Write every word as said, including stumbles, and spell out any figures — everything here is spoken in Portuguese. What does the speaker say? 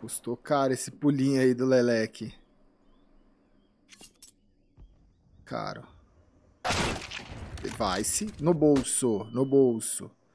Custou caro esse pulinho aí do Leleque. Caro. Device. No bolso. No bolso.